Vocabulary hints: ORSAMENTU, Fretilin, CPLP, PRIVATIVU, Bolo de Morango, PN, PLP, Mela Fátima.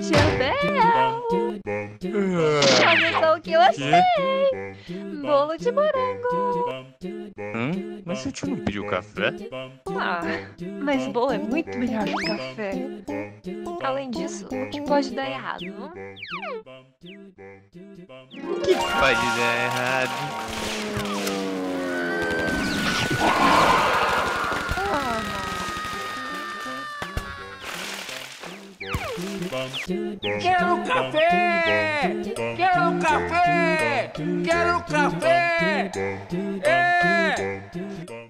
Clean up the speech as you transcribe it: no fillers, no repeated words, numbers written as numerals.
Chapéu! Avisou que eu achei! Bolo de morango! Mas você não pediu café? Ah, mas bolo é muito melhor que café. Além disso, o que pode dar errado? O que pode dar errado? Quero café! Quero café! Quero café! É!